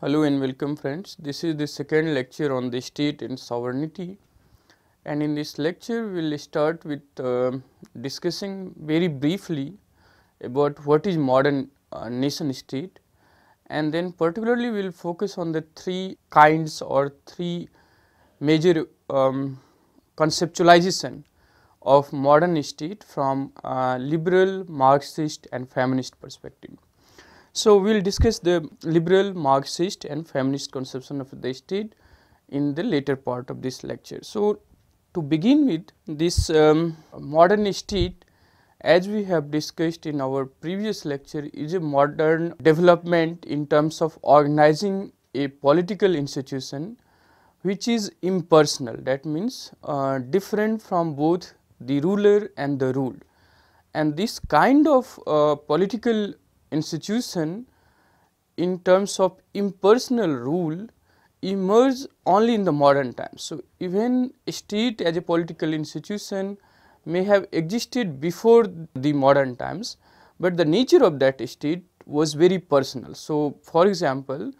Hello and welcome friends, this is the second lecture on the state and sovereignty, and in this lecture we will start with discussing very briefly about what is modern nation state, and then particularly we will focus on the three kinds or three major conceptualization of modern state from liberal, Marxist and feminist perspective. So, we will discuss the liberal, Marxist and feminist conception of the state in the later part of this lecture. So, to begin with, this modern state, as we have discussed in our previous lecture, is a modern development in terms of organizing a political institution which is impersonal, that means different from both the ruler and the ruled. And this kind of political institution in terms of impersonal rule emerge only in the modern times. So, even state as a political institution may have existed before the modern times, but the nature of that state was very personal. So, for example,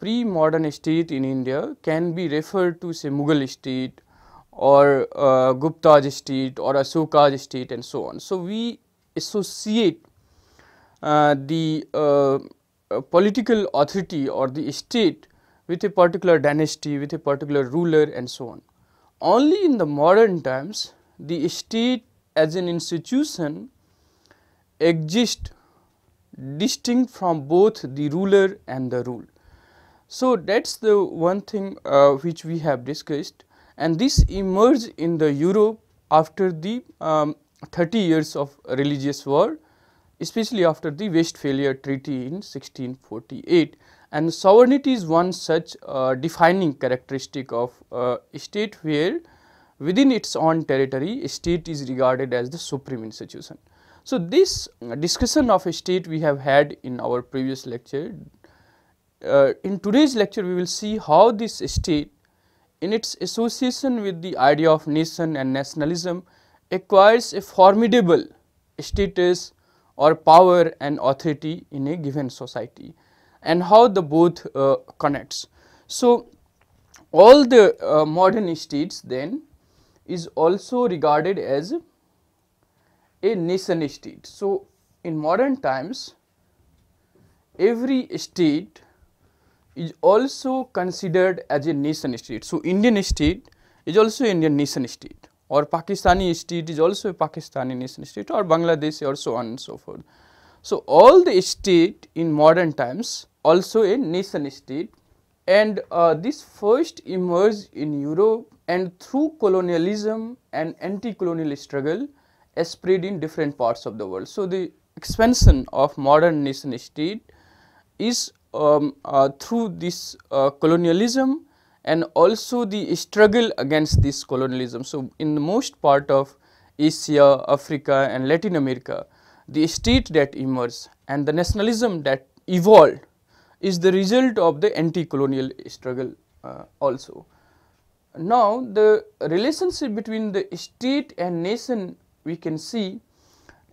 pre-modern state in India can be referred to say Mughal state or Gupta's state or Ashoka's state and so on. So, we associate the political authority or the state with a particular dynasty, with a particular ruler and so on. Only in the modern times the state as an institution exists distinct from both the ruler and the ruled. So, that is the one thing which we have discussed, and this emerged in the Europe after the 30 years of religious war, especially after the Westphalia Treaty in 1648, and sovereignty is one such defining characteristic of state where within its own territory state is regarded as the supreme institution. So, this discussion of a state we have had in our previous lecture. In today's lecture we will see how this state in its association with the idea of nation and nationalism acquires a formidable status or power and authority in a given society, and how the both connects. So, all the modern states then is also regarded as a nation state. So, in modern times every state is also considered as a nation state. So, Indian state is also Indian nation state, or Pakistani state is also a Pakistani nation state, or Bangladesh or so on and so forth. So, all the state in modern times also a nation state, and this first emerged in Europe and through colonialism and anti-colonial struggle spread in different parts of the world. So, the expansion of modern nation state is through this colonialism and also the struggle against this colonialism. So, in the most part of Asia, Africa and Latin America, the state that emerged and the nationalism that evolved is the result of the anti-colonial struggle also. Now, the relationship between the state and nation we can see,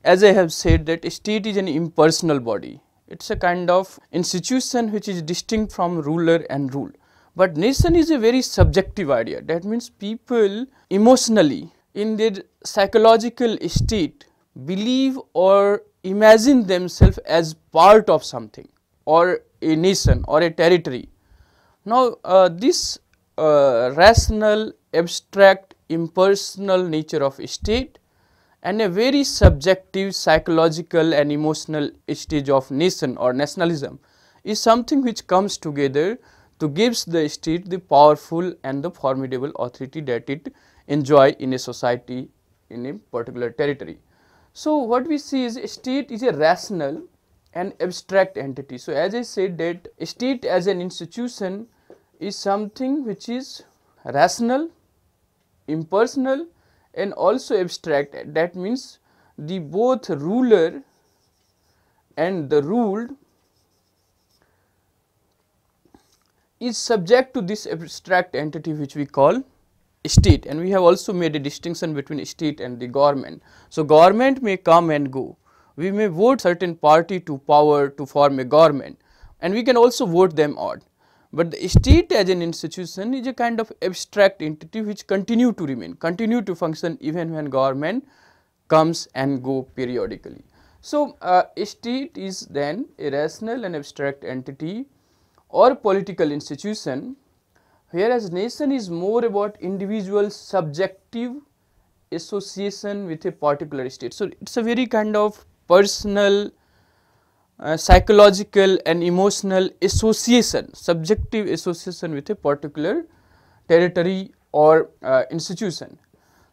as I have said, that state is an impersonal body. It is a kind of institution which is distinct from ruler and ruled. But nation is a very subjective idea, that means people emotionally in their psychological state believe or imagine themselves as part of something or a nation or a territory. Now, this rational, abstract, impersonal nature of state and a very subjective psychological and emotional stage of nation or nationalism is something which comes together to gives the state the powerful and the formidable authority that it enjoy in a society in a particular territory. So, what we see is state is a rational and abstract entity. So, as I said that state as an institution is something which is rational, impersonal and also abstract. That means the both ruler and the ruled is subject to this abstract entity which we call state, and we have also made a distinction between state and the government. So, government may come and go. We may vote certain party to power to form a government and we can also vote them out. But the state as an institution is a kind of abstract entity which continue to remain, continue to function even when government comes and go periodically. So, state is then a rational and abstract entity or political institution, whereas nation is more about individual subjective association with a particular state. So, it is a very kind of personal, psychological and emotional association, subjective association with a particular territory or institution.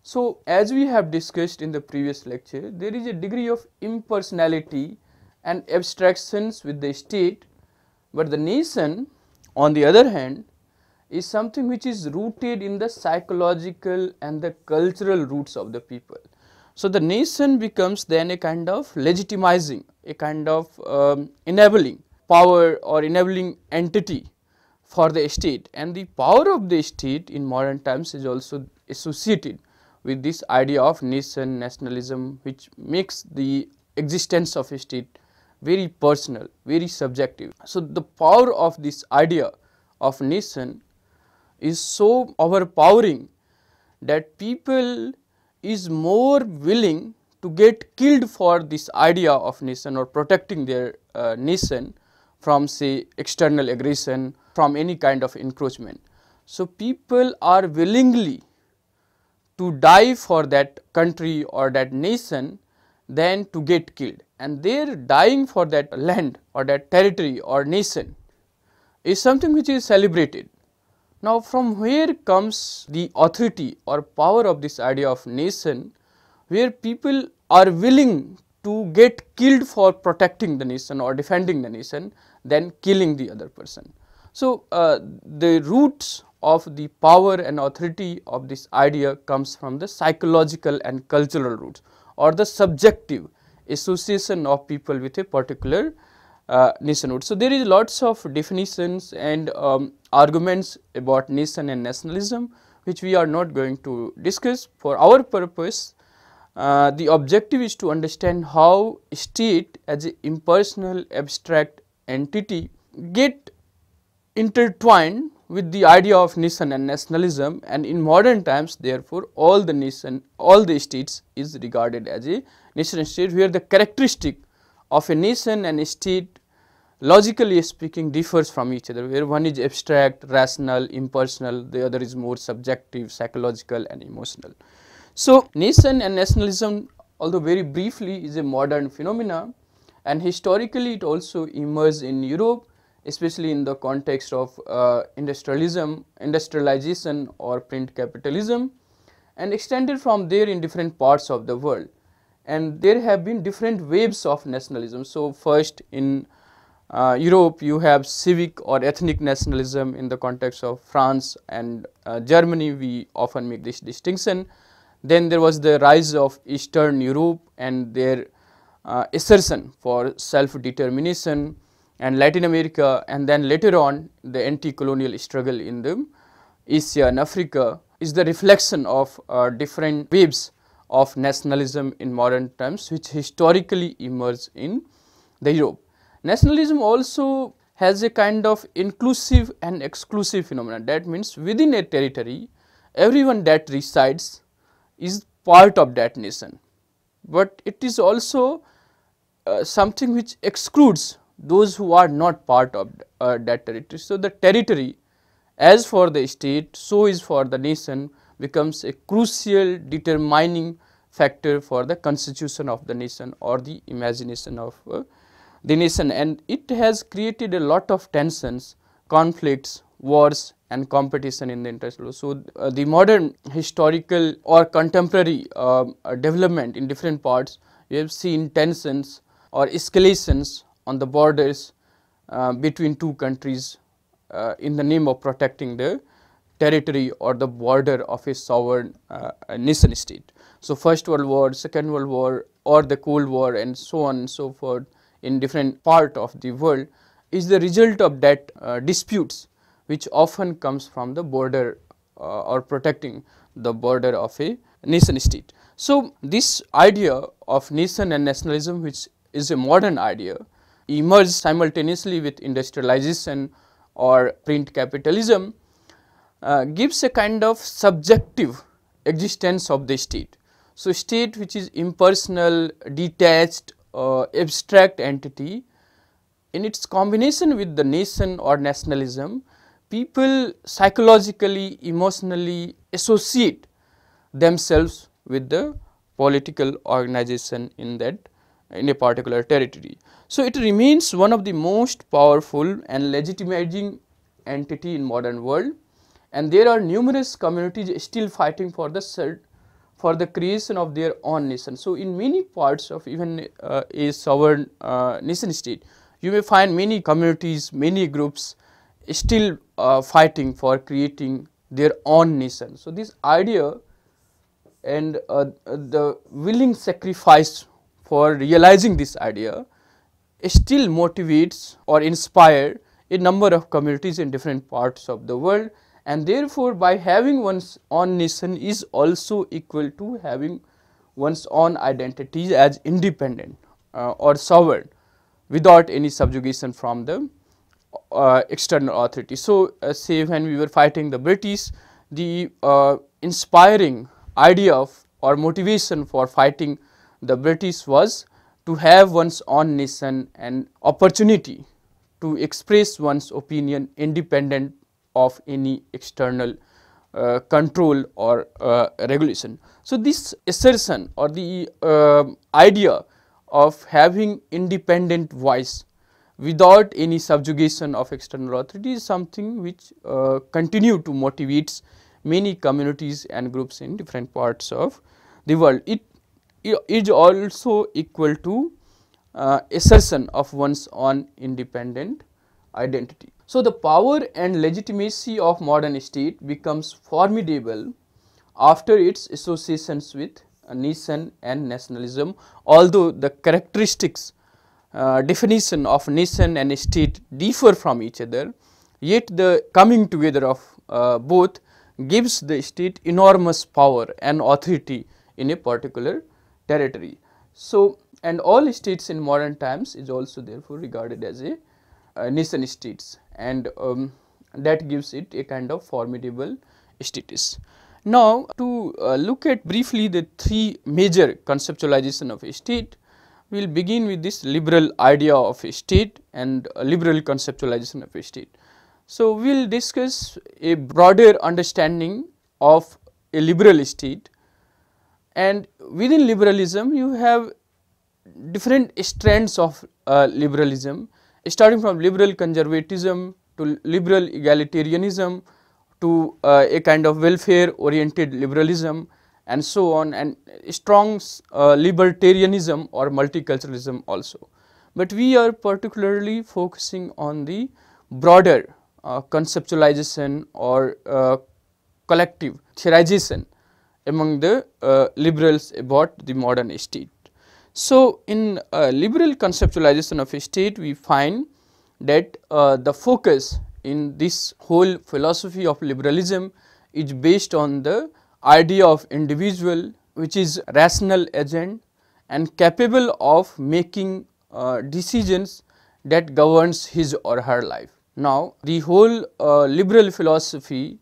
So, as we have discussed in the previous lecture, there is a degree of impersonality and abstractions with the state, but the nation on the other hand is something which is rooted in the psychological and the cultural roots of the people. So, the nation becomes then a kind of legitimizing, a kind of enabling power or enabling entity for the state, and the power of the state in modern times is also associated with this idea of nation nationalism, which makes the existence of a state very personal, very subjective. So, the power of this idea of nation is so overpowering that people is more willing to get killed for this idea of nation or protecting their nation from say external aggression, from any kind of encroachment. So, people are willingly to die for that country or that nation than to get killed, and their dying for that land or that territory or nation is something which is celebrated. Now, from where comes the authority or power of this idea of nation, where people are willing to get killed for protecting the nation or defending the nation than killing the other person. So, the roots of the power and authority of this idea comes from the psychological and cultural roots or the subjective association of people with a particular nationhood. So, there is lots of definitions and arguments about nation and nationalism which we are not going to discuss. For our purpose, the objective is to understand how state as an impersonal abstract entity get intertwined with the idea of nation and nationalism, and in modern times therefore all the states is regarded as a nation state, where the characteristic of a nation and a state logically speaking differs from each other, where one is abstract, rational, impersonal, the other is more subjective, psychological and emotional. So, nation and nationalism, although very briefly, is a modern phenomena, and historically it also emerged in Europe, especially in the context of industrialization or print capitalism, and extended from there in different parts of the world. And there have been different waves of nationalism. So, first in Europe you have civic or ethnic nationalism. In the context of France and Germany we often make this distinction. Then there was the rise of Eastern Europe and their assertion for self-determination, and Latin America, and then later on the anti-colonial struggle in the Asia and Africa is the reflection of different waves of nationalism in modern times which historically emerged in the Europe. Nationalism also has a kind of inclusive and exclusive phenomenon. That means within a territory everyone that resides is part of that nation, but it is also something which excludes those who are not part of that territory. So, the territory as for the state so is for the nation becomes a crucial determining factor for the constitution of the nation or the imagination of the nation, and it has created a lot of tensions, conflicts, wars and competition in the international. So, the modern historical or contemporary development in different parts, we have seen tensions or escalations on the borders between two countries in the name of protecting the territory or the border of a sovereign nation state. So, First World War, Second World War or the Cold War and so on and so forth in different part of the world is the result of that disputes, which often comes from the border or protecting the border of a nation state. So, this idea of nation and nationalism, which is a modern idea, emerged simultaneously with industrialization or print capitalism, gives a kind of subjective existence of the state. So, state which is impersonal, detached, abstract entity, in its combination with the nation or nationalism, people psychologically, emotionally associate themselves with the political organization in that in a particular territory. So, it remains one of the most powerful and legitimizing entity in modern world, and there are numerous communities still fighting for the creation of their own nation. So, in many parts of even a sovereign nation state, you may find many communities, many groups still fighting for creating their own nation. So, this idea and the willing sacrifice for realizing this idea still motivates or inspires a number of communities in different parts of the world, and therefore, by having one's own nation is also equal to having one's own identity as independent or sovereign without any subjugation from the external authority. So, say when we were fighting the British, the inspiring idea of or motivation for fighting the British was to have one's own nation and opportunity to express one's opinion independent of any external control or regulation. So, this assertion or the idea of having independent voice without any subjugation of external authority is something which continue to motivates many communities and groups in different parts of the world. It is also equal to assertion of one's own independent identity. So, the power and legitimacy of modern state becomes formidable after its associations with nation and nationalism, although the characteristics definition of nation and state differ from each other, yet the coming together of both gives the state enormous power and authority in a particular territory. So, and all states in modern times is also therefore regarded as a nation states, and that gives it a kind of formidable status. Now, to look at briefly the three major conceptualization of a state, we will begin with this liberal idea of a state and liberal conceptualization of a state. So, we will discuss a broader understanding of a liberal state, and within liberalism you have different strands of liberalism, starting from liberal conservatism to liberal egalitarianism to a kind of welfare oriented liberalism and so on, and strong libertarianism or multiculturalism also. But we are particularly focusing on the broader conceptualization or collective theorization among the liberals about the modern state. So, in liberal conceptualization of a state, we find that the focus in this whole philosophy of liberalism is based on the idea of individual which is rational agent and capable of making decisions that governs his or her life. Now, the whole liberal philosophy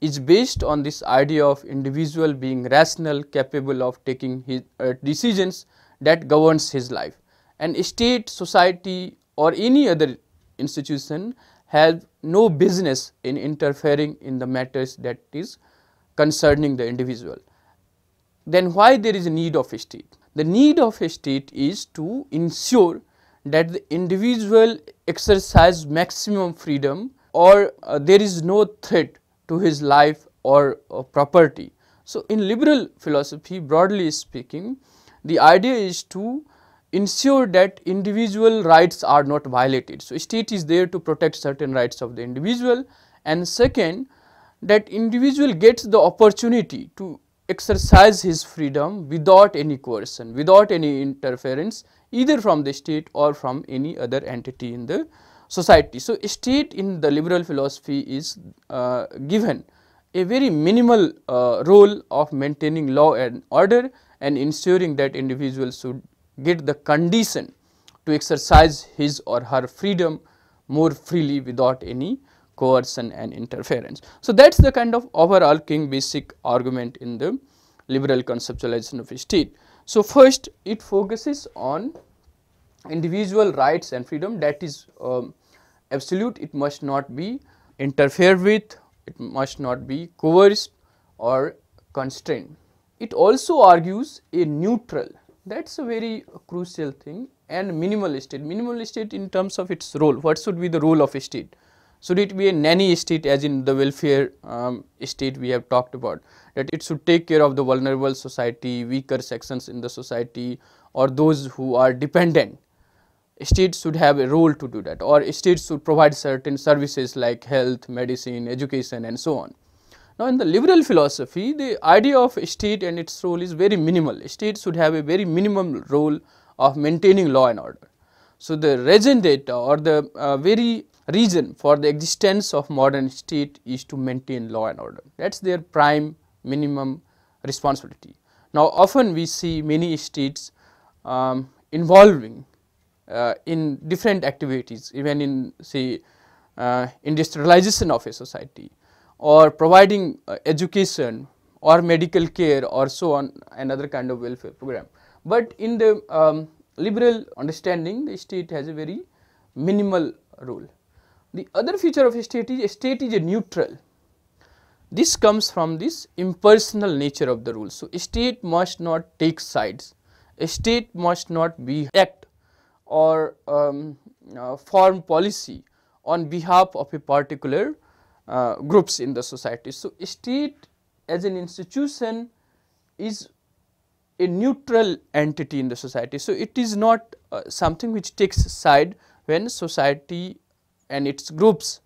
is based on this idea of individual being rational, capable of taking his decisions that governs his life, and state, society or any other institution have no business in interfering in the matters that is concerning the individual. then why there is a need of a state? The need of a state is to ensure that the individual exercises maximum freedom, or there is no threat to his life or property. So, in liberal philosophy, broadly speaking, the idea is to ensure that individual rights are not violated. So, state is there to protect certain rights of the individual, and second, that individual gets the opportunity to exercise his freedom without any coercion, without any interference, either from the state or from any other entity in the society. So, state in the liberal philosophy is given a very minimal role of maintaining law and order and ensuring that individuals should get the condition to exercise his or her freedom more freely without any coercion and interference. So, that is the kind of overarching basic argument in the liberal conceptualization of state. So, first it focuses on individual rights and freedom, that is absolute, it must not be interfered with, it must not be coerced or constrained. It also argues a neutral, that is a very crucial thing, and minimal state in terms of its role. What should be the role of a state? Should it be a nanny state as in the welfare state we have talked about, that it should take care of the vulnerable society, weaker sections in the society, or those who are dependent? States should have a role to do that, or states should provide certain services like health, medicine, education and so on. Now, in the liberal philosophy, the idea of state and its role is very minimal. States should have a very minimum role of maintaining law and order. So, the raison d'etre or the very reason for the existence of modern state is to maintain law and order. That is their prime minimum responsibility. Now, often we see many states involving in different activities, even in say industrialization of a society, or providing education or medical care or so on, another kind of welfare program. But in the liberal understanding, the state has a very minimal role. The other feature of a state is a neutral. This comes from this impersonal nature of the rule. So, a state must not take sides, a state must not act or form policy on behalf of a particular groups in the society. So, a state as an institution is a neutral entity in the society. So, it is not something which takes side when society and its groups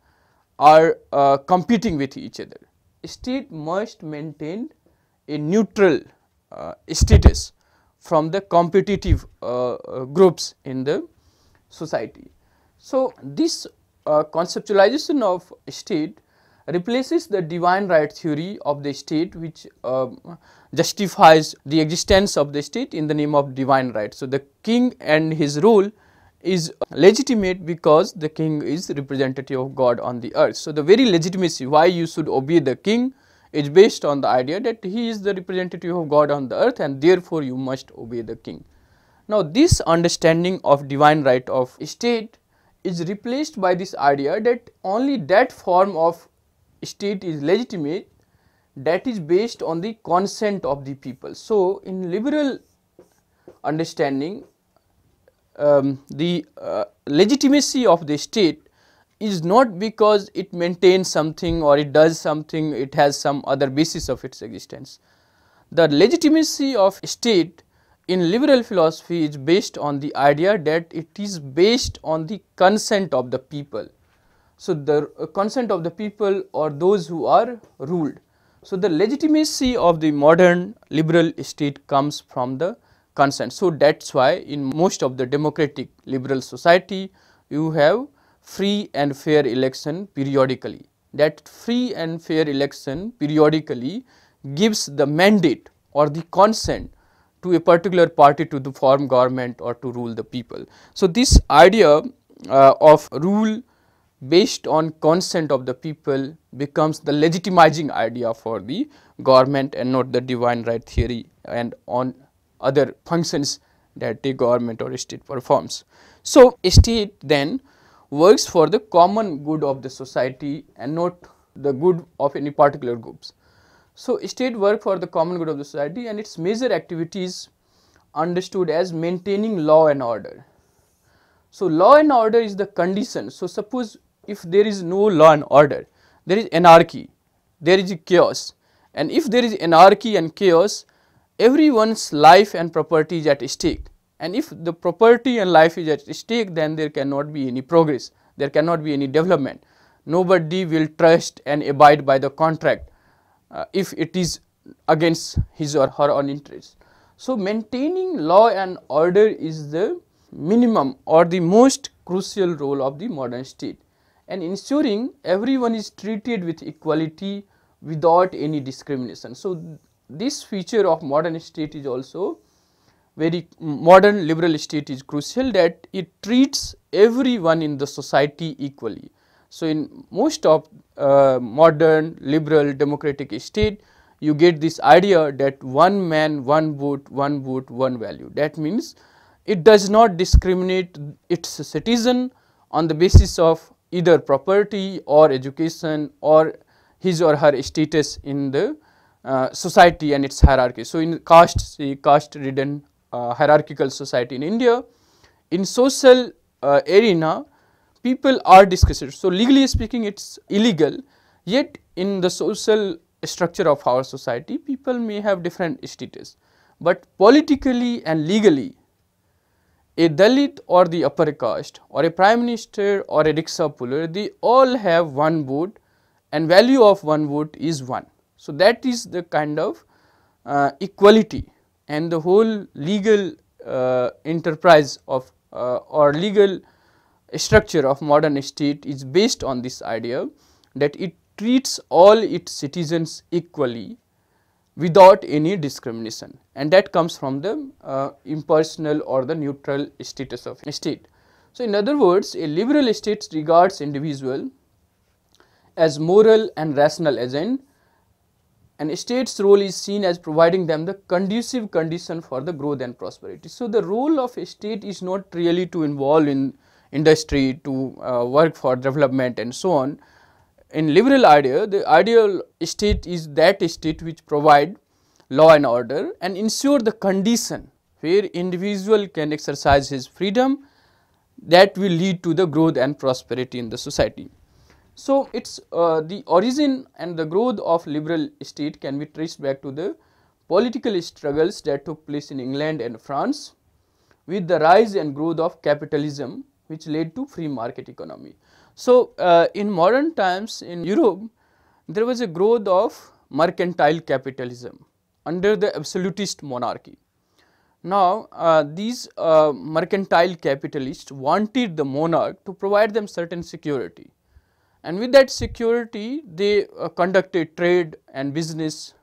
are competing with each other. A state must maintain a neutral status from the competitive groups in the society. So, this conceptualization of state replaces the divine right theory of the state, which justifies the existence of the state in the name of divine right. So, the king and his rule is legitimate because the king is representative of God on the earth. So, the very legitimacy why you should obey the king is based on the idea that he is the representative of God on the earth and therefore, you must obey the king. Now, this understanding of divine right of state is replaced by this idea that only that form of state is legitimate that is based on the consent of the people. So, in liberal understanding, the legitimacy of the state is not because it maintains something or it does something, it has some other basis of its existence. The legitimacy of state in liberal philosophy is based on the idea that it is based on the consent of the people. So, the consent of the people or those who are ruled. So, the legitimacy of the modern liberal state comes from the consent. So, that is why in most of the democratic liberal society, you have free and fair election periodically. That free and fair election periodically gives the mandate or the consent to a particular party to the form government or to rule the people. So, this idea of rule based on consent of the people becomes the legitimizing idea for the government and not the divine right theory and on other functions that the government or state performs. So, a state then works for the common good of the society and not the good of any particular groups. So, state work for the common good of the society and its major activities understood as maintaining law and order. So, law and order is the condition. So, suppose if there is no law and order, there is anarchy, there is chaos, and if there is anarchy and chaos, everyone's life and property is at stake, and if the property and life is at stake, then there cannot be any progress, there cannot be any development. Nobody will trust and abide by the contract if it is against his or her own interest. So, maintaining law and order is the minimum or the most crucial role of the modern state, and ensuring everyone is treated with equality without any discrimination. So, this feature of modern state is also very modern liberal state is crucial, that it treats everyone in the society equally. So, in most of modern liberal democratic state, you get this idea that one man, one vote, one value. That means it does not discriminate its citizen on the basis of either property or education or his or her status in the society and its hierarchy. So, in caste, say caste ridden hierarchical society in India, in social arena, people are discriminated. So, legally speaking, it is illegal, yet in the social structure of our society, people may have different status, but politically and legally, a Dalit or the upper caste or a prime minister or a rickshaw puller, they all have one vote and value of one vote is 1. So, that is the kind of equality, and the whole legal enterprise of or legal structure of modern state is based on this idea that it treats all its citizens equally without any discrimination, and that comes from the impersonal or the neutral status of a state. So, in other words, a liberal state regards individual as moral and rational agent, and state's role is seen as providing them the conducive condition for the growth and prosperity. So, the role of a state is not really to involve in industry, to work for development and so on. In liberal idea, the ideal state is that state which provide law and order and ensure the condition where individual can exercise his freedom that will lead to the growth and prosperity in the society. So, it's the origin and the growth of liberal state can be traced back to the political struggles that took place in England and France with the rise and growth of capitalism, which led to free market economy. So, in modern times in Europe, there was a growth of mercantile capitalism under the absolutist monarchy. Now, these mercantile capitalists wanted the monarch to provide them certain security, and with that security they conducted trade and business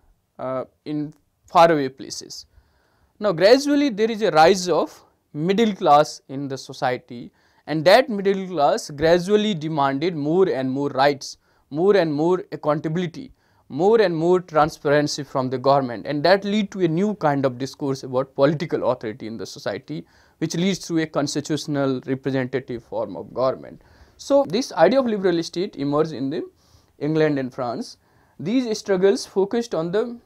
in faraway places. Now, gradually there is a rise of middle class in the society, and that middle class gradually demanded more and more rights, more and more accountability, more and more transparency from the government, and that lead to a new kind of discourse about political authority in the society, which leads to a constitutional representative form of government. So, this idea of liberal state emerged in the England and France. These struggles focused on the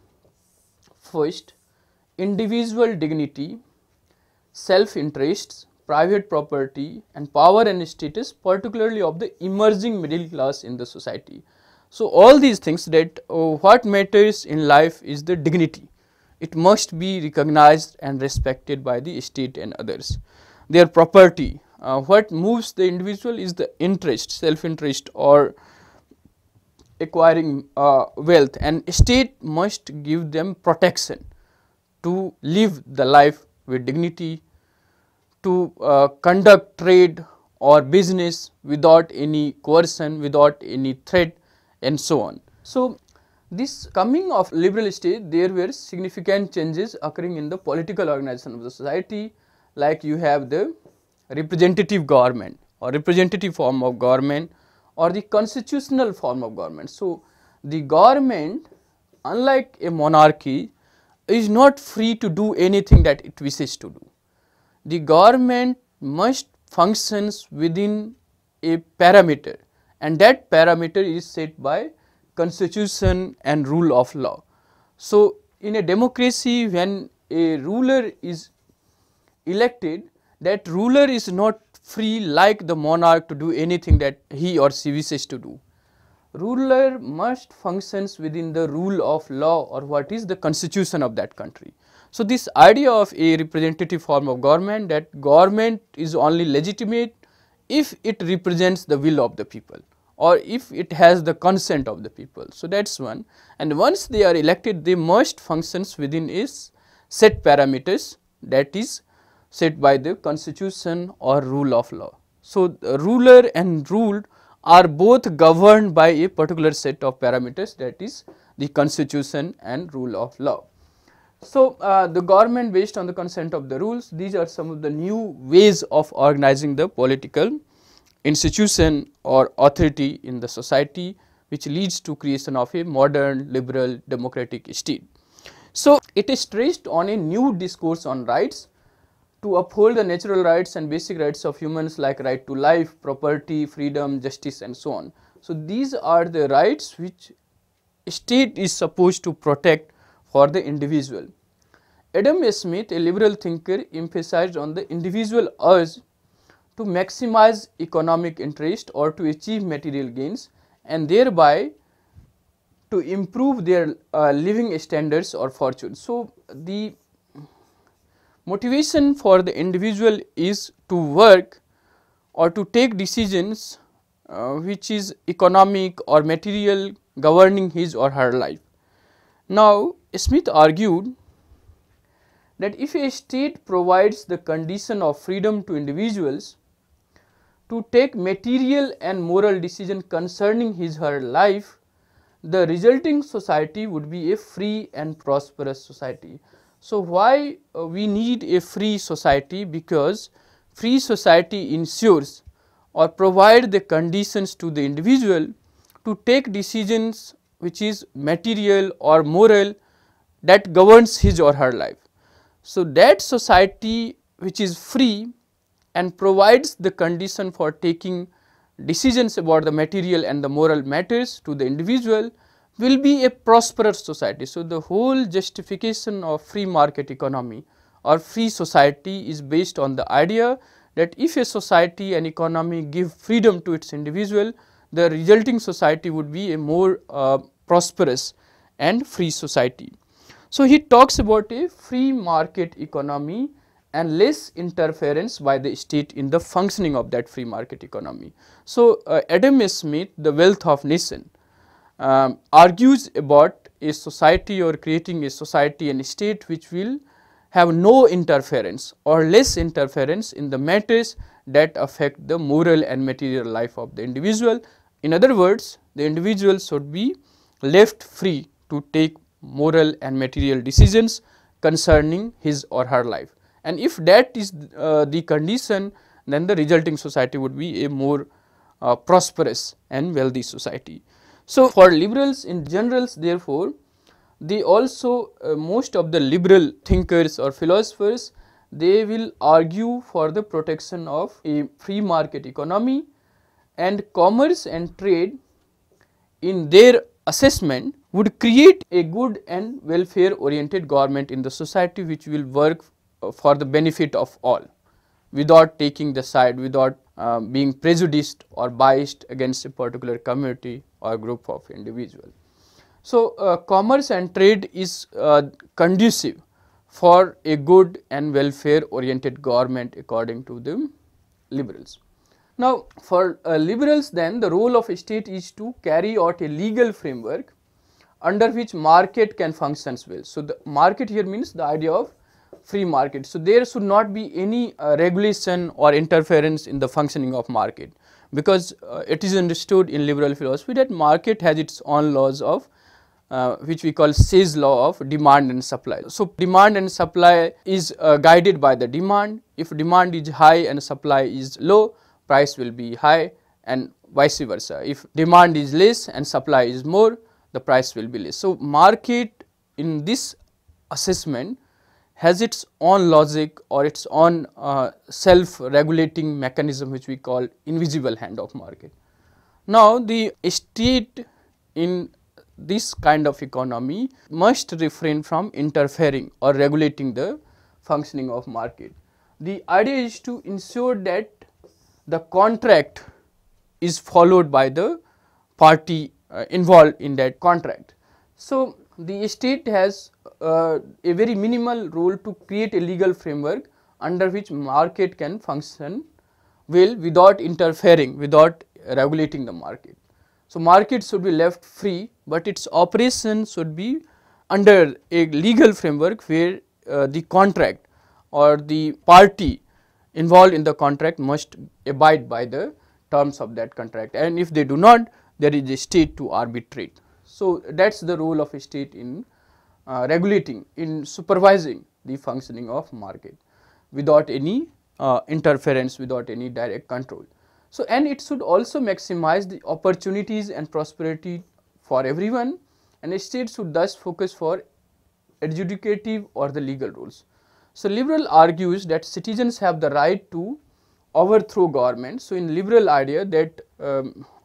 first individual dignity, self-interests, private property and power and status, particularly of the emerging middle class in the society. So, all these things that what matters in life is the dignity. It must be recognized and respected by the state and others. Their property, what moves the individual is the interest, self-interest or acquiring wealth, and state must give them protection to live the life with dignity, to conduct trade or business without any coercion, without any threat and so on. So, this coming of liberal state, there were significant changes occurring in the political organization of the society, like you have the representative government or representative form of government or the constitutional form of government. So, the government, unlike a monarchy, is not free to do anything that it wishes to do. The government must functions within a parameter, and that parameter is set by constitution and rule of law. So, in a democracy, when a ruler is elected, that ruler is not free like the monarch to do anything that he or she wishes to do. Ruler must functions within the rule of law or what is the constitution of that country. So, this idea of a representative form of government, that government is only legitimate if it represents the will of the people or if it has the consent of the people. So, that is one, and once they are elected they must functions within a set parameters that is set by the constitution or rule of law. So, the ruler and ruled are both governed by a particular set of parameters, that is the constitution and rule of law. So, the government based on the consent of the rules, these are some of the new ways of organizing the political institution or authority in the society, which leads to creation of a modern liberal democratic state. So, it is stressed on a new discourse on rights, to uphold the natural rights and basic rights of humans like right to life, property, freedom, justice and so on. So, these are the rights which state is supposed to protect for the individual. Adam Smith, a liberal thinker, emphasized on the individual urge to maximize economic interest or to achieve material gains and thereby to improve their living standards or fortune. So, the motivation for the individual is to work or to take decisions which is economic or material governing his or her life. Now, Smith argued that if a state provides the condition of freedom to individuals to take material and moral decision concerning his or her life, the resulting society would be a free and prosperous society. So, why we need a free society? Because free society ensures or provides the conditions to the individual to take decisions which is material or moral that governs his or her life. So, that society which is free and provides the condition for taking decisions about the material and the moral matters to the individual will be a prosperous society. So, the whole justification of free market economy or free society is based on the idea that if a society and economy give freedom to its individual, the resulting society would be a more prosperous and free society. So, he talks about a free market economy and less interference by the state in the functioning of that free market economy. So, Adam Smith, The Wealth of Nations, argues about a society or creating a society and a state which will have no interference or less interference in the matters that affect the moral and material life of the individual. In other words, the individual should be left free to take moral and material decisions concerning his or her life, and if that is the condition, then the resulting society would be a more prosperous and wealthy society. So, for liberals in general, therefore, they also most of the liberal thinkers or philosophers, they will argue for the protection of a free market economy and commerce and trade in their assessment would create a good and welfare oriented government in the society which will work for the benefit of all without taking the side, without being prejudiced or biased against a particular community or group of individuals. So, commerce and trade is conducive for a good and welfare oriented government according to the liberals. Now, for liberals then, the role of a state is to carry out a legal framework under which market can function well. So, the market here means the idea of free market. So, there should not be any regulation or interference in the functioning of market, because it is understood in liberal philosophy that market has its own laws of which we call Say's law of demand and supply. So, demand and supply is guided by the demand. If demand is high and supply is low, price will be high, and vice versa. If demand is less and supply is more, the price will be less. So, market in this assessment has its own logic or its own self-regulating mechanism which we call invisible hand of market. Now, the state in this kind of economy must refrain from interfering or regulating the functioning of market. The idea is to ensure that the contract is followed by the party involved in that contract. So, the state has a very minimal role to create a legal framework under which market can function well without interfering, without regulating the market. So, market should be left free, but its operation should be under a legal framework where the contract or the party involved in the contract must abide by the terms of that contract, and if they do not, there is a state to arbitrate. So, that is the role of a state in regulating, in supervising the functioning of market without any interference, without any direct control. So, and it should also maximize the opportunities and prosperity for everyone, and a state should thus focus for adjudicative or the legal roles. So, liberal argues that citizens have the right to overthrow government. So, in liberal idea that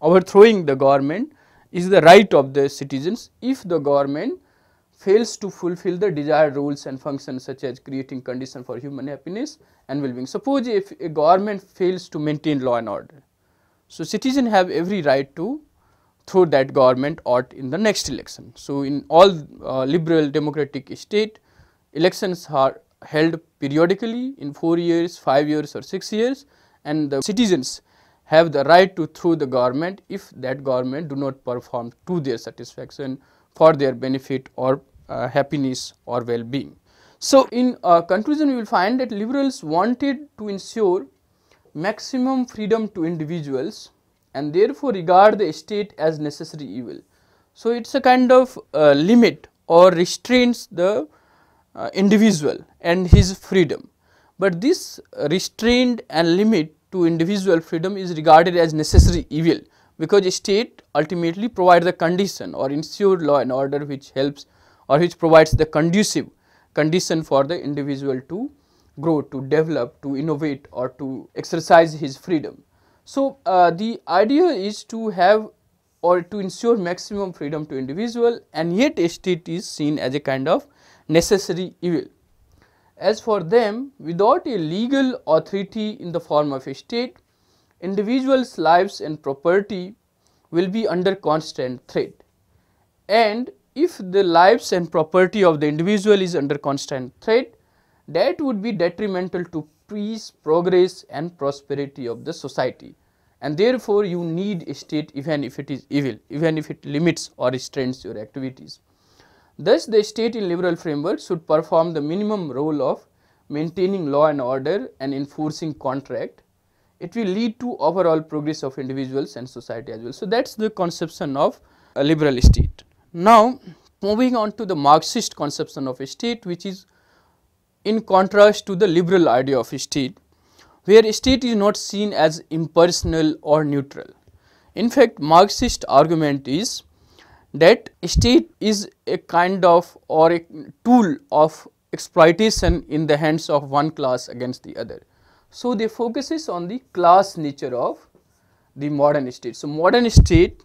overthrowing the government is the right of the citizens if the government fails to fulfill the desired roles and functions such as creating condition for human happiness and well-being. Suppose if a government fails to maintain law and order, so citizens have every right to throw that government out in the next election. So, in all liberal democratic state, elections are held periodically in 4 years, 5 years or 6 years, and the citizens have the right to throw the government if that government do not perform to their satisfaction, for their benefit or happiness or well-being. So, in conclusion, we will find that liberals wanted to ensure maximum freedom to individuals and therefore regard the state as necessary evil. So, it is a kind of limit or restrains the individual and his freedom, but this restraint and limit to individual freedom is regarded as necessary evil, because a state ultimately provides the condition or ensure law and order which helps or which provides the conducive condition for the individual to grow, to develop, to innovate or to exercise his freedom. So, the idea is to have or to ensure maximum freedom to individual, and yet a state is seen as a kind of necessary evil. As for them, without a legal authority in the form of a state, individuals' lives and property will be under constant threat, and if the lives and property of the individual is under constant threat, that would be detrimental to peace, progress and prosperity of the society, and therefore you need a state even if it is evil, even if it limits or restrains your activities. Thus, the state in liberal framework should perform the minimum role of maintaining law and order and enforcing contract. It will lead to overall progress of individuals and society as well. So, that is the conception of a liberal state. Now, moving on to the Marxist conception of a state, which is in contrast to the liberal idea of a state, where a state is not seen as impersonal or neutral. In fact, Marxist argument is that state is a kind of or a tool of exploitation in the hands of one class against the other. So, they focuses on the class nature of the modern state. So, modern state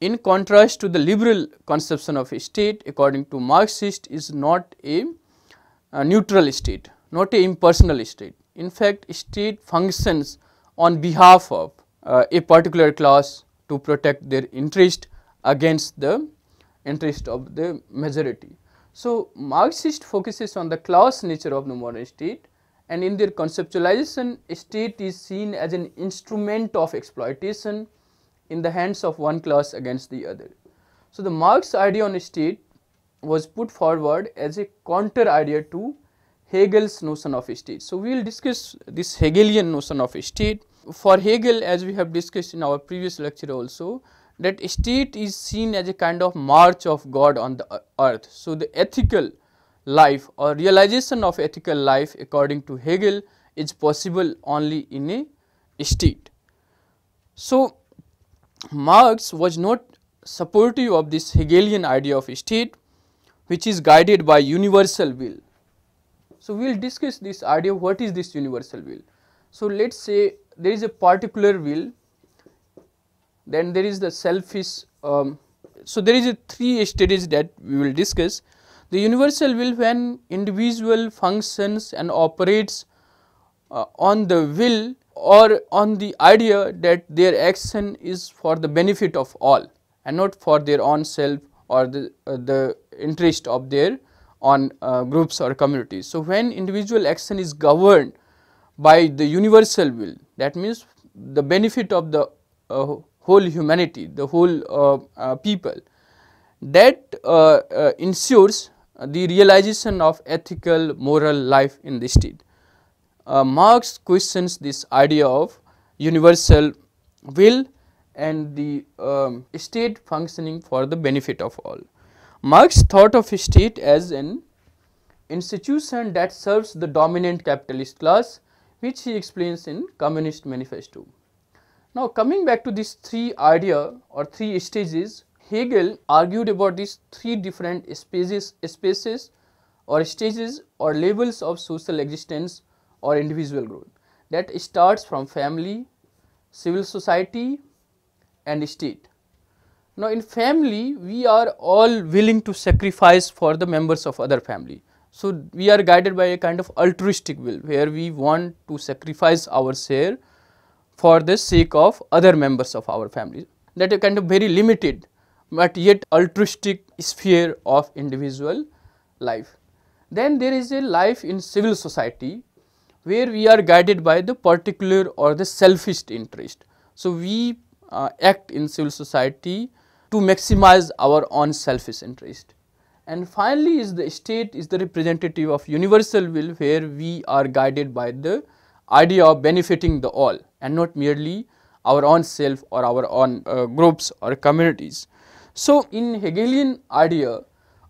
in contrast to the liberal conception of a state according to Marxist is not a neutral state, not an impersonal state. In fact, state functions on behalf of a particular class to protect their interest against the interest of the majority. So, Marxist focuses on the class nature of the modern state, and in their conceptualization, state is seen as an instrument of exploitation in the hands of one class against the other. So, the Marx idea on state was put forward as a counter idea to Hegel's notion of state. So, we will discuss this Hegelian notion of state. For Hegel, as we have discussed in our previous lecture also, that state is seen as a kind of march of God on the earth. So, the ethical life or realization of ethical life according to Hegel is possible only in a state. So, Marx was not supportive of this Hegelian idea of a state which is guided by universal will. So, we will discuss this idea, what is this universal will. So, let us say there is a particular will, then there is the selfish So, there is a three stages that we will discuss. The universal will, when individual functions and operates on the will or on the idea that their action is for the benefit of all and not for their own self or the interest of their own groups or communities. So, when individual action is governed by the universal will, that means the benefit of the whole humanity, the whole people, that ensures the realization of ethical, moral life in the state. Marx questions this idea of universal will and the state functioning for the benefit of all. Marx thought of state as an institution that serves the dominant capitalist class, which he explains in Communist Manifesto. Now, coming back to these three idea or three stages, Hegel argued about these three different spaces or stages or levels of social existence or individual growth that starts from family, civil society and state. Now, in family, we are all willing to sacrifice for the members of other family. So, we are guided by a kind of altruistic will where we want to sacrifice our share for the sake of other members of our family. That is a kind of very limited but yet altruistic sphere of individual life. Then there is a life in civil society where we are guided by the particular or the selfish interest. So, we act in civil society to maximize our own selfish interest. And finally, is the state is the representative of universal will where we are guided by the idea of benefiting the all and not merely our own self or our own groups or communities. So, in Hegelian idea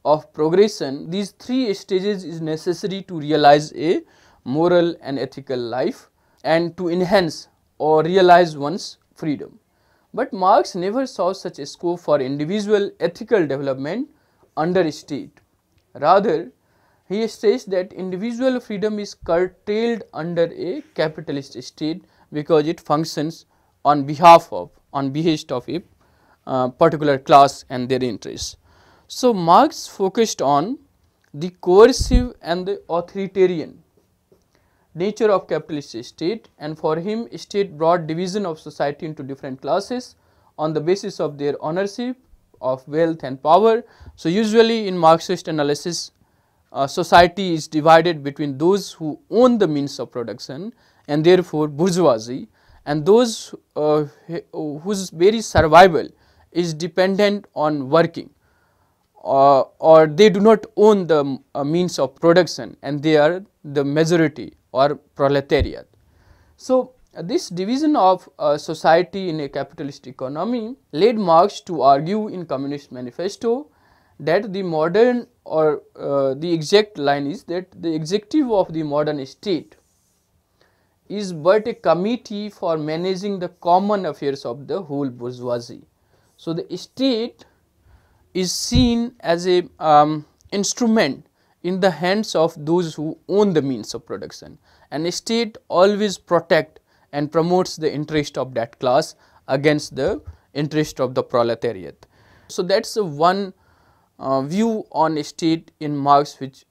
of progression, these three stages is necessary to realize a moral and ethical life and to enhance or realize one's freedom. But Marx never saw such a scope for individual ethical development under state. Rather, he states that individual freedom is curtailed under a capitalist state because it functions on behalf of, on behest of a particular class and their interests. So, Marx focused on the coercive and the authoritarian nature of capitalist state, and for him state brought division of society into different classes on the basis of their ownership of wealth and power. So, usually in Marxist analysis, society is divided between those who own the means of production and therefore bourgeoisie, and those whose very survival is dependent on working or they do not own the means of production and they are the majority or proletariat. So, this division of society in a capitalist economy led Marx to argue in Communist Manifesto that the modern or the exact line is that the executive of the modern state is but a committee for managing the common affairs of the whole bourgeoisie. So, the state is seen as a instrument in the hands of those who own the means of production, and the state always protect and promotes the interest of that class against the interest of the proletariat. So, that is one view on state in Marx which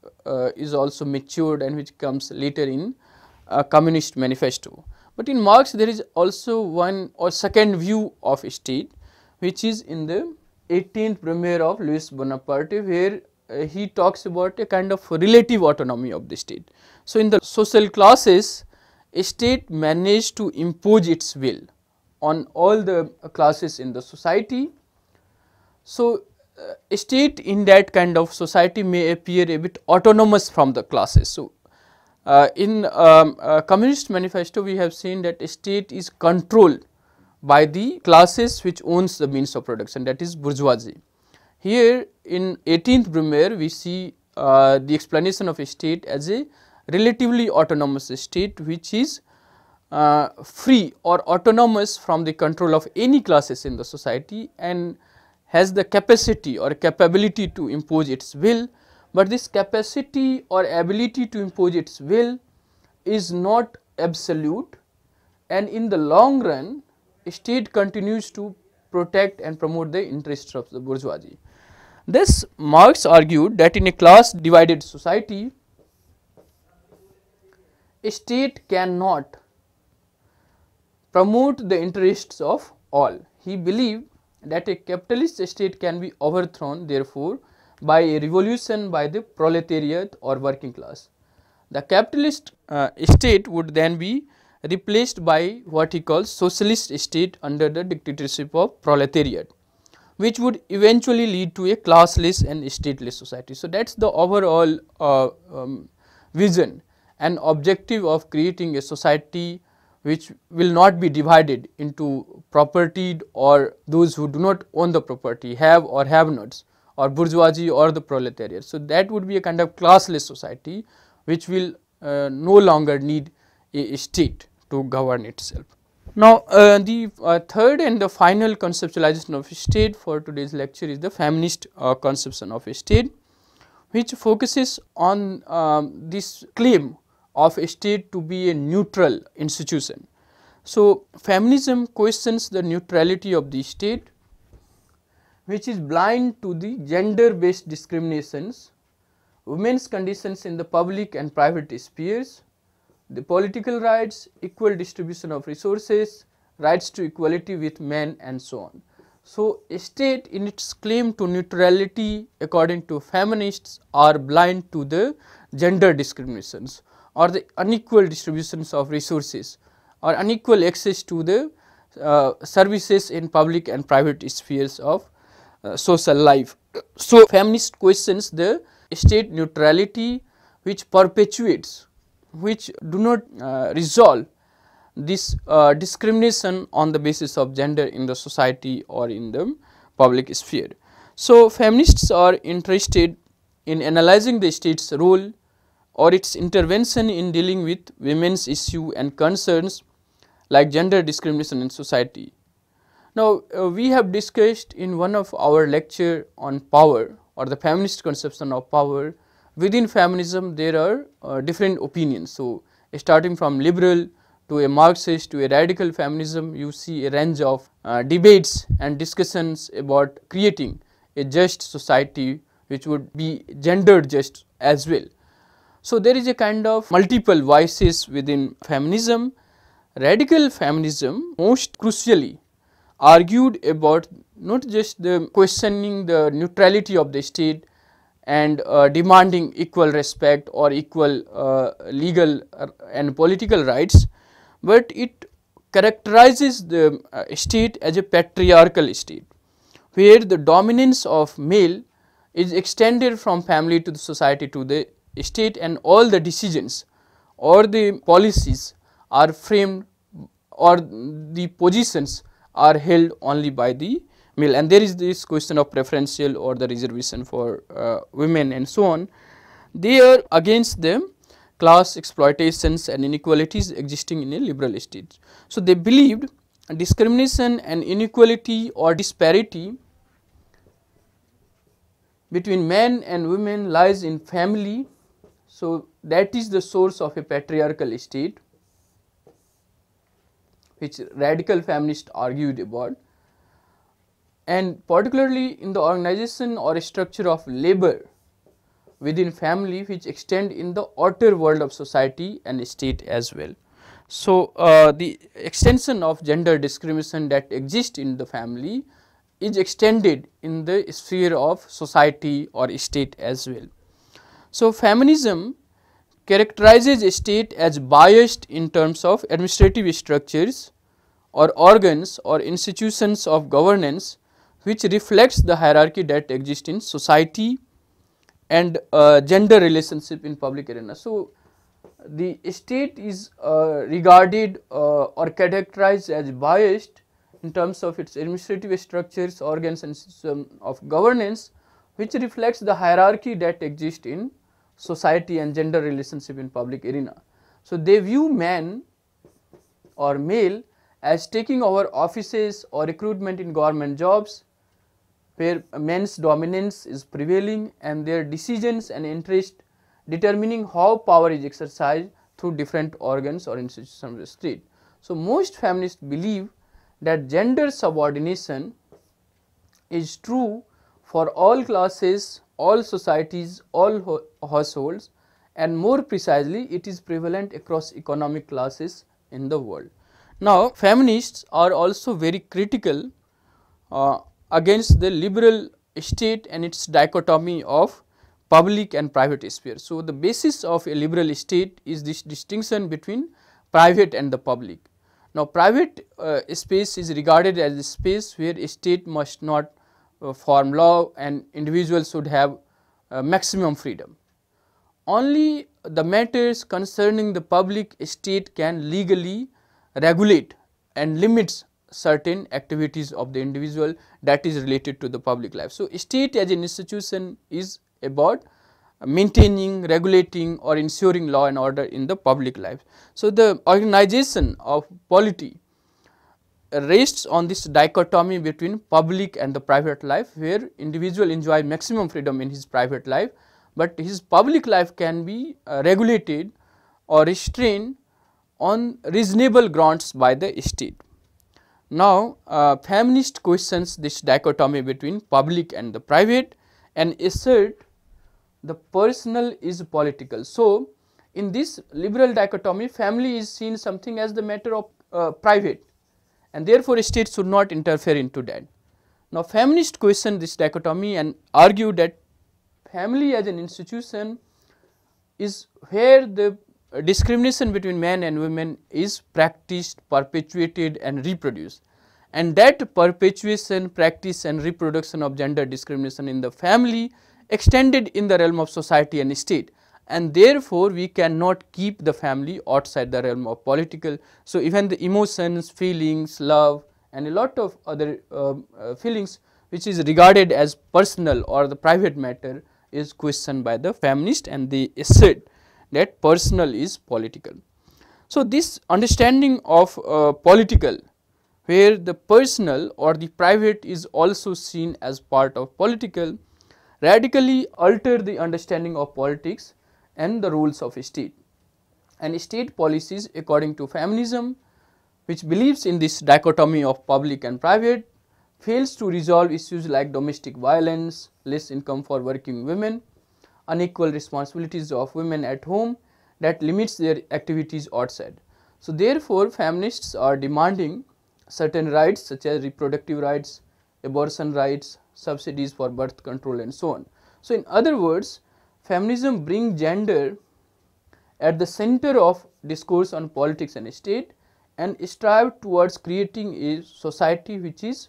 is also matured and which comes later in Communist Manifesto. But in Marx there is also one or second view of state which is in the 18th Brumaire of Louis Bonaparte, where he talks about a kind of relative autonomy of the state. So, in the social classes, a state managed to impose its will on all the classes in the society. So, a state in that kind of society may appear a bit autonomous from the classes. So, in Communist Manifesto, we have seen that a state is controlled by the classes which owns the means of production, that is bourgeoisie. Here in 18th Brumaire, we see the explanation of a state as a relatively autonomous state which is free or autonomous from the control of any classes in the society and has the capacity or capability to impose its will, but this capacity or ability to impose its will is not absolute, and in the long run, state continues to protect and promote the interests of the bourgeoisie. This Marx argued that in a class divided society, a state cannot promote the interests of all. He believed that a capitalist state can be overthrown, therefore, by a revolution by the proletariat or working class. The capitalist state would then be replaced by what he calls socialist state under the dictatorship of proletariat, which would eventually lead to a classless and stateless society. So, that is the overall vision and objective of creating a society which will not be divided into propertied or those who do not own the property, have or have nots, or bourgeoisie or the proletariat. So, that would be a kind of classless society which will no longer need a state to govern itself. Now, the third and the final conceptualization of state for today's lecture is the feminist conception of state, which focuses on this claim of a state to be a neutral institution. So, feminism questions the neutrality of the state, which is blind to the gender based discriminations, women's conditions in the public and private spheres, the political rights, equal distribution of resources, rights to equality with men, and so on. So, a state in its claim to neutrality, according to feminists, are blind to the gender discriminations or the unequal distributions of resources or unequal access to the services in public and private spheres of social life. So, feminist questions the state neutrality which perpetuates, which do not resolve this discrimination on the basis of gender in the society or in the public sphere. So, feminists are interested in analyzing the state's role or its intervention in dealing with women's issues and concerns like gender discrimination in society. Now, we have discussed in one of our lecture on power or the feminist conception of power. Within feminism, there are different opinions. So, starting from liberal to a Marxist to a radical feminism, you see a range of debates and discussions about creating a just society which would be gender just as well. So, there is a kind of multiple voices within feminism. Radical feminism most crucially argued about not just the questioning the neutrality of the state and demanding equal respect or equal legal and political rights, but it characterizes the state as a patriarchal state where the dominance of male is extended from family to the society to the state, and all the decisions or the policies are framed or the positions are held only by the male, and there is this question of preferential or the reservation for women and so on. They are against the class exploitations and inequalities existing in a liberal state. So, they believed discrimination and inequality or disparity between men and women lies in family. So, that is the source of a patriarchal state which radical feminists argued about, and particularly in the organization or structure of labor within family, which extend in the outer world of society and state as well. So, the extension of gender discrimination that exists in the family is extended in the sphere of society or state as well. So, feminism characterizes a state as biased in terms of administrative structures or organs or institutions of governance, which reflects the hierarchy that exists in society and gender relationship in public arena. So, the state is regarded or characterized as biased in terms of its administrative structures, organs, and system of governance, which reflects the hierarchy that exists in society and gender relationship in public arena. So, they view man or male as taking over offices or recruitment in government jobs where men's dominance is prevailing, and their decisions and interest determining how power is exercised through different organs or institutions of the state. So, most feminists believe that gender subordination is true for all classes, all societies, all households, and more precisely it is prevalent across economic classes in the world. Now, feminists are also very critical against the liberal state and its dichotomy of public and private sphere. So, the basis of a liberal state is this distinction between private and the public. Now, private space is regarded as a space where a state must not form law and individuals should have maximum freedom. Only the matters concerning the public state can legally regulate and limits certain activities of the individual that is related to the public life. So, state as an institution is about maintaining, regulating or ensuring law and order in the public life. So, the organization of polity rests on this dichotomy between public and the private life, where individual enjoy maximum freedom in his private life, but his public life can be regulated or restrained on reasonable grounds by the state. Now, feminist questions this dichotomy between public and the private and assert the personal is political. So, in this liberal dichotomy, family is seen something as the matter of private, and therefore state should not interfere into that. Now, feminists question this dichotomy and argue that family as an institution is where the discrimination between men and women is practiced, perpetuated and reproduced, and that perpetuation, practice and reproduction of gender discrimination in the family extended in the realm of society and state, and therefore we cannot keep the family outside the realm of political. So, even the emotions, feelings, love and a lot of other feelings which is regarded as personal or the private matter is questioned by the feminist, and they assert that personal is political. So, this understanding of political, where the personal or the private is also seen as part of political, radically alter the understanding of politics and the rules of state. And state policies, according to feminism, which believes in this dichotomy of public and private, fails to resolve issues like domestic violence, less income for working women, unequal responsibilities of women at home that limits their activities outside. So, therefore, feminists are demanding certain rights such as reproductive rights, abortion rights, subsidies for birth control and so on. So, in other words, feminism brings gender at the center of discourse on politics and state and strive towards creating a society which is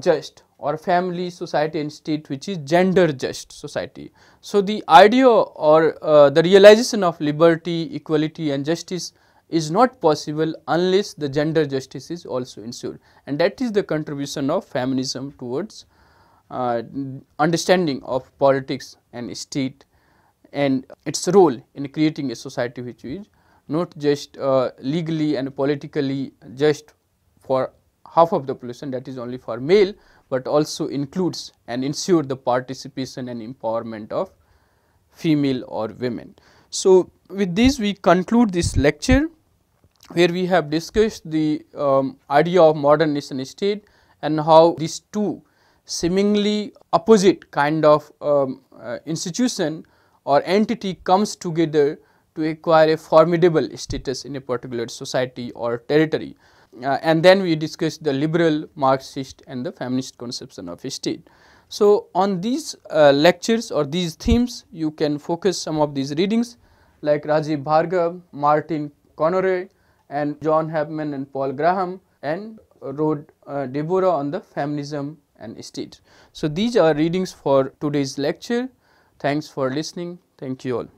just, or family, society and state which is gender just society. So, the idea or the realization of liberty, equality and justice is not possible unless the gender justice is also ensured, and that is the contribution of feminism towards understanding of politics and state and its role in creating a society which is not just legally and politically just for half of the population, that is only for male, but also includes and ensure the participation and empowerment of female or women. So, with this we conclude this lecture, where we have discussed the idea of modern nation state and how these two seemingly opposite kind of institution or entity comes together to acquire a formidable status in a particular society or territory. And then we discussed the liberal, Marxist and the feminist conception of state. So, on these lectures or these themes, you can focus some of these readings like Rajiv Bhargav, Martin Conroy and John Hepman and Paul Graham and Rode Deborah on the feminism and state. So, these are readings for today's lecture. Thanks for listening. Thank you all.